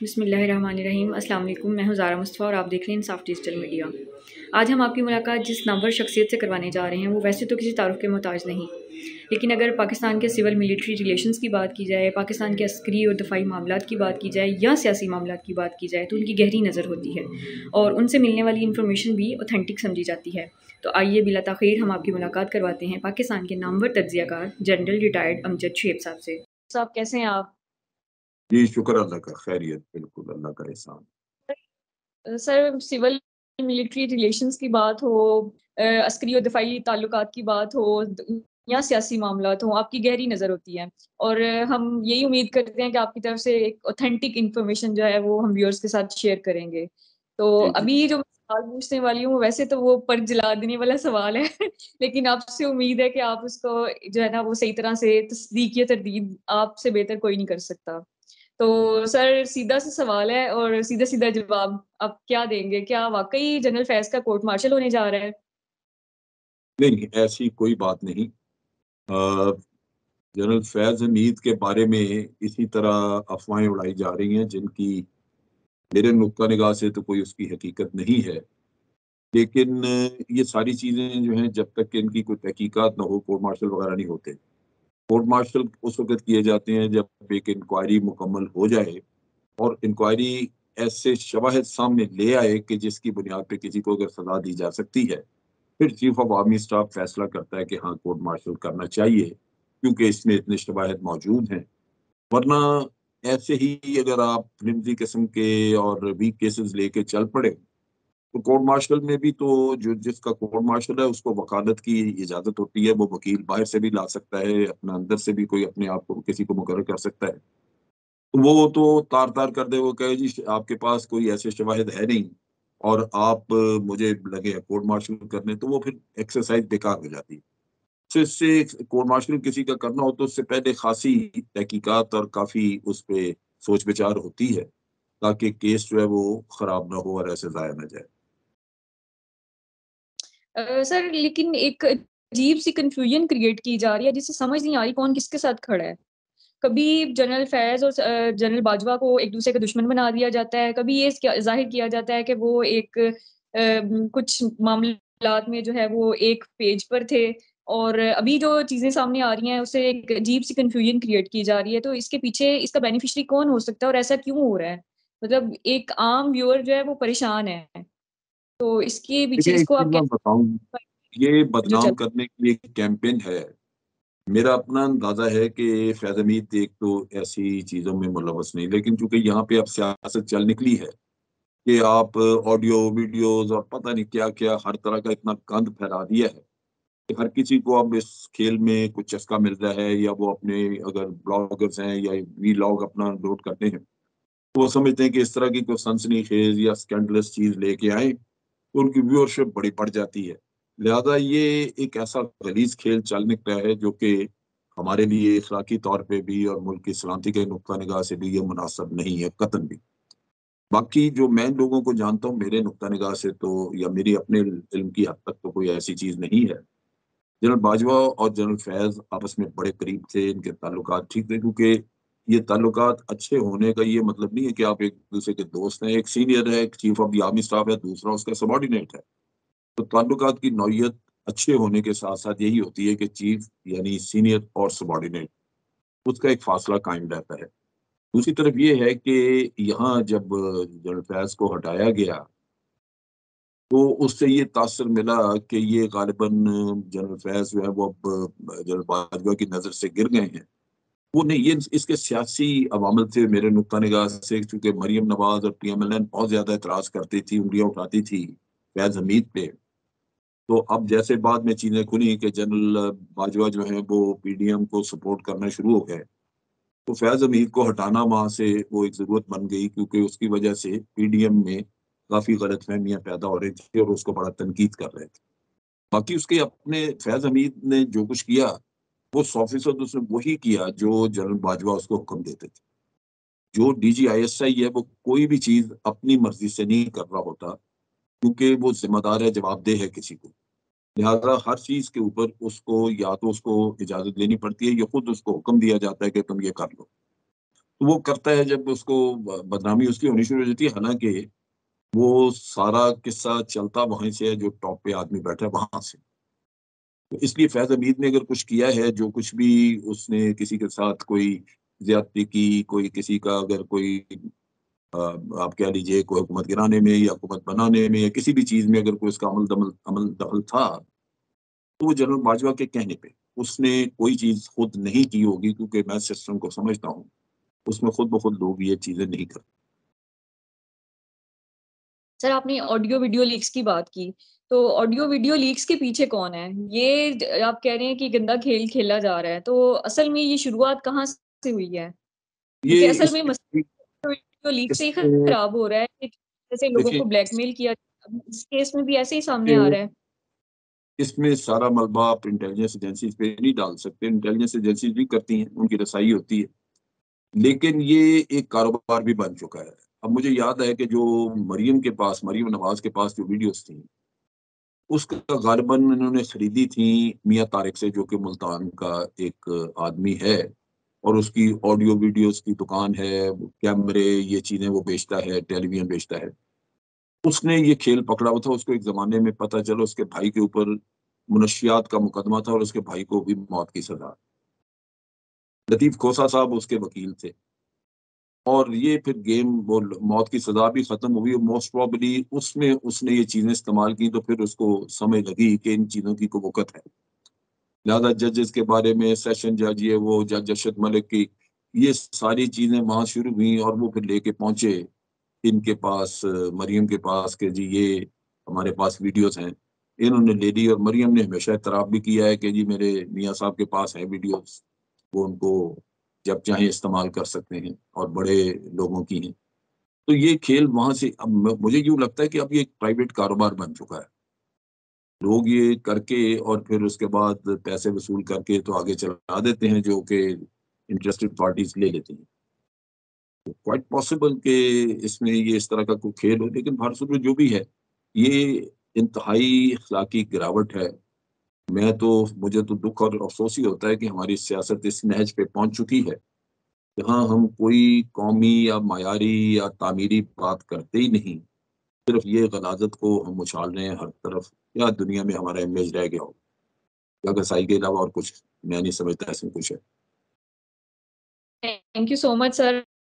बिस्मिल्लाहिर्रहमानिर्रहीम। अस्सलाम वालेकुम, मैं हूँ ज़ारा मुस्तफ़ा और आप देख रहे हैं इंसाफ डिजिटल मीडिया। आज हम आपकी मुलाकात जिस नामवर शख्सियत से करवाने जा रहे हैं वो वैसे तो किसी तारुफ के मोहताज नहीं, लेकिन अगर पाकिस्तान के सिविल मिलिट्री रिलेशंस की बात की जाए, पाकिस्तान के अस्करी और दफाई मामलात की बात की जाए या सियासी मामलात की बात की जाए तो उनकी गहरी नज़र होती है और उनसे मिलने वाली इन्फॉर्मेशन भी ऑथेंटिक समझी जाती है। तो आइए बिला ताख़ीर हम आपकी मुलाकात करवाते हैं पाकिस्तान के नामवर तज्जियाकार जनरल रिटायर्ड अमजद शोएब साहब से। साहब कैसे हैं आप? जी शुक्र अल्लाह का, खैरियत, बिल्कुल अल्लाह का एहसान। सर, सिविल मिलिट्री रिलेशंस की बात हो, अस्करी और दफाई ताल्लुकात की बात हो या सियासी मामलात हो, आपकी गहरी नज़र होती है और हम यही उम्मीद करते हैं कि आपकी तरफ से एक ऑथेंटिक इन्फॉर्मेशन जो है वो हम व्यूअर्स के साथ शेयर करेंगे। तो अभी जो सवाल पूछने वाली हूँ वैसे तो वो पर जला देने वाला सवाल है लेकिन आपसे उम्मीद है कि आप उसको जो है ना वो सही तरह से तस्दीक या तरदीद आपसे बेहतर कोई नहीं कर सकता। तो सर सीधा सा सवाल है और सीधा सीधा जवाब आप क्या देंगे, क्या वाकई जनरल फैज का कोर्ट मार्शल होने जा रहा है? नहीं, ऐसी कोई बात नहीं। जनरल फैज हमीद के बारे में इसी तरह अफवाहें उड़ाई जा रही हैं जिनकी मेरे नुक्ता निगाह से तो कोई उसकी हकीकत नहीं है, लेकिन ये सारी चीज़ें जो हैं जब तक कि इनकी कोई तहकीकात ना हो कोर्ट मार्शल वगैरह नहीं होते। कोर्ट मार्शल उस वक़्त किए जाते हैं जब एक इंक्वायरी मुकम्मल हो जाए और इंक्वायरी ऐसे शवाहिद सामने ले आए कि जिसकी बुनियाद पे किसी को अगर सजा दी जा सकती है, फिर चीफ ऑफ आर्मी स्टाफ फैसला करता है कि हाँ कोर्ट मार्शल करना चाहिए क्योंकि इसमें इतने शवाहिद मौजूद हैं। वरना ऐसे ही अगर आप फिल्मी किस्म के और वीक केसेस लेके चल पड़े तो कोर्ट मार्शल में भी तो जो जिसका कोर्ट मार्शल है उसको वकालत की इजाज़त होती है, वो वकील बाहर से भी ला सकता है, अपना अंदर से भी कोई अपने आप को किसी को मुकर्रर कर सकता है। वो तो तार तार कर दे, वो कहे जी आपके पास कोई ऐसे शवाहिद है नहीं और आप मुझे लगे कोर्ट मार्शल करने, तो वो फिर एक्सरसाइज बेकार हो जाती है। तो इससे कोर्ट मार्शल किसी का करना हो तो उससे पहले खासी तहकीकात और काफ़ी उस पर सोच विचार होती है ताकि केस जो है वो ख़राब ना हो और ऐसे ज़ाया ना जाए। सर लेकिन एक अजीब सी कंफ्यूजन क्रिएट की जा रही है जिससे समझ नहीं आ रही कौन किसके साथ खड़ा है। कभी जनरल फैज और जनरल बाजवा को एक दूसरे का दुश्मन बना दिया जाता है, कभी ये जाहिर किया जाता है कि वो एक कुछ मामलात में जो है वो एक पेज पर थे, और अभी जो चीज़ें सामने आ रही हैं उससे एक अजीब सी कंफ्यूजन क्रिएट की जा रही है। तो इसके पीछे इसका बेनिफिशरी कौन हो सकता है और ऐसा क्यों हो रहा है? मतलब एक आम व्यूअर जो है वो परेशान है, तो इसके पीछे इसको आप क्या बताऊं? ये बदनाम करने की एक कैंपेन है। मेरा अपना अंदाजा है कि फैज हमीद एक तो ऐसी चीज़ों में मुलवस नहीं, लेकिन चूंकि यहाँ पे अब सियासत चल निकली है कि आप ऑडियो वीडियोस और पता नहीं क्या क्या हर तरह का इतना गंद फैला दिया है कि हर किसी को अब इस खेल में कुछ चस्का मिल रहा है, या वो अपने अगर ब्लॉगर्स हैं या व्लॉग अपना अपलोड करते हैं तो वो समझते हैं कि इस तरह की कोई सनसनीखेज या स्कैंडलस चीज़ लेके आए तो उनकी व्यूअरशिप बड़ी बढ़ जाती है। लिहाजा ये एक ऐसा गलीज खेल चल निकला है जो कि हमारे लिए इखलाकी तौर पे भी और मुल्क की सलामती के नुक्ता निगाह से भी ये मुनासिब नहीं है कतन भी। बाकी जो मैं लोगों को जानता हूँ मेरे नुक्ता निगाह से तो या मेरी अपने इल्म की हद तक तो कोई ऐसी चीज़ नहीं है। जनरल बाजवा और जनरल फैज आपस में बड़े करीब थे, इनके ताल्लुकात ठीक थे, क्योंकि ये ताल्लुकात अच्छे होने का ये मतलब नहीं है कि आप एक दूसरे के दोस्त हैं। एक सीनियर है, एक chief of the army staff है, दूसरा उसका सबॉर्डिनेट है। तो ताल्लुकात की नौयत अच्छे होने के साथ साथ यही होती है कि चीफ यानी सीनियर और सबॉर्डिनेट उसका एक फासला कायम रहता है। दूसरी तरफ ये है कि यहाँ जब जनरल फैज को हटाया गया तो उससे ये तासर मिला कि ये गालिबन जनरल फैज जो है वो अब जनरल बाजवा की नज़र से गिर गए हैं। वो नहीं, ये इसके सियासी अवामल से मेरे नुक्ता निगाह से, चूँकि मरीम नवाज और PMLN बहुत ज़्यादा एतराज़ करती थी, उंगलियाँ उठाती थी फैज हमीद पे, तो अब जैसे बाद में चीज़ें खुली कि जनरल बाजवा जो है वो PDM को सपोर्ट करना शुरू हो गए, तो फैज हमीद को हटाना वहाँ से वो एक ज़रूरत बन गई क्योंकि उसकी वजह से PDM में काफ़ी गलतफहमियाँ पैदा हो रही थी और उसको बड़ा तनकीद कर रहे थे। बाकी उसके अपने फैज हमीद ने जो कुछ किया वो 100% उसने वही किया जो जनरल बाजवा उसको हुक्म देते थे। जो DG ISI है वो कोई भी चीज़ अपनी मर्जी से नहीं कर रहा होता क्योंकि वो जिम्मेदार है, जवाबदेह है किसी को, लिहाजा हर चीज़ के ऊपर उसको या तो उसको इजाज़त लेनी पड़ती है या खुद उसको हुक्म दिया जाता है कि तुम ये कर लो। तो वो करता है जब उसको बदनामी उसकी होनी शुरू हो जाती है। हालांकि वो सारा किस्सा चलता वहीं से है जो टॉप पे आदमी बैठा है वहां से। तो इसलिए फैज़ हमीद ने अगर कुछ किया है, जो कुछ भी उसने किसी के साथ कोई ज्यादती की, कोई किसी का अगर कोई आप कह लीजिए कोई हुकूमत गिराने में या हुकूमत बनाने में या किसी भी चीज़ में अगर कोई उसका अमल दखल था, तो वो जनरल बाजवा के कहने पे उसने कोई चीज़ खुद नहीं की होगी, क्योंकि मैं सिस्टम को समझता हूँ उसमें खुद ब खुद लोग ये चीज़ें नहीं करते। सर, आपने ऑडियो वीडियो लीक्स की बात की, तो ऑडियो वीडियो लीक्स के पीछे कौन है? ये आप कह रहे हैं कि गंदा खेल खेला जा रहा है, तो असल में ये शुरुआत कहाँ से हुई है? ये असल में तो लीक से ही खराब हो रहा है, जैसे लोगों को ब्लैकमेल किया, इस केस में भी ऐसे ही सामने आ रहा है। इसमें सारा मलबा आप इंटेलिजेंस एजेंसीज पे नहीं डाल सकते, इंटेलिजेंस एजेंसीज भी करती हैं, उनकी रसाई होती है, लेकिन ये एक कारोबार भी बन चुका है। अब मुझे याद है कि जो मरीम नवाज के पास जो वीडियोस थी, उसका गालिबन इन्होंने खरीदी थी मियाँ तारिक से, जो कि मुल्तान का एक आदमी है और उसकी ऑडियो वीडियोस की दुकान है, कैमरे ये चीज़ें वो बेचता है, टेलीविजन बेचता है। उसने ये खेल पकड़ा हुआ था, उसको एक ज़माने में पता चला, उसके भाई के ऊपर मुनशियात का मुकदमा था और उसके भाई को भी मौत की सजा। लतीफ़ खोसा साहब उसके वकील थे और ये फिर गेम, वो मौत की सजा भी ख़त्म हुई और मोस्ट प्रॉबली उसमें उसने ये चीज़ें इस्तेमाल की, तो फिर उसको समझ लगी कि इन चीज़ों की कुवक़्त है। लिहाजा जजेस के बारे में, सेशन जज ये वो, जज अरशद मलिक की, ये सारी चीज़ें वहाँ शुरू हुई और वो फिर लेके पहुँचे इनके पास, मरीम के पास, कि जी ये हमारे पास वीडियोस हैं। इन्होंने ले ली और मरीम ने हमेशा इतराफ़ भी किया है कि जी मेरे मियाँ साहब के पास हैं वीडियोस, वो उनको जब चाहें इस्तेमाल कर सकते हैं और बड़े लोगों की हैं। तो ये खेल वहाँ से, अब मुझे यूँ लगता है कि अब ये एक प्राइवेट कारोबार बन चुका है, लोग ये करके और फिर उसके बाद पैसे वसूल करके तो आगे चला देते हैं, जो कि इंटरेस्टेड पार्टीज ले लेती हैं। क्वाइट पॉसिबल कि इसमें ये इस तरह का कोई खेल हो, लेकिन भारत में जो भी है ये इंतहाई अखलाकी गिरावट है। मुझे तो दुख और अफसोस ही होता है कि हमारी सियासत इस नहज पे पहुंच चुकी है जहाँ हम कोई कौमी या मायारी या तामीरी बात करते ही नहीं, सिर्फ ये गलाजत को हम उछाल रहे हैं हर तरफ। या दुनिया में हमारा इमेज रह गया हो या गसाई के अलावा और कुछ मैं नहीं समझता इसमें कुछ है। Thank you so much sir,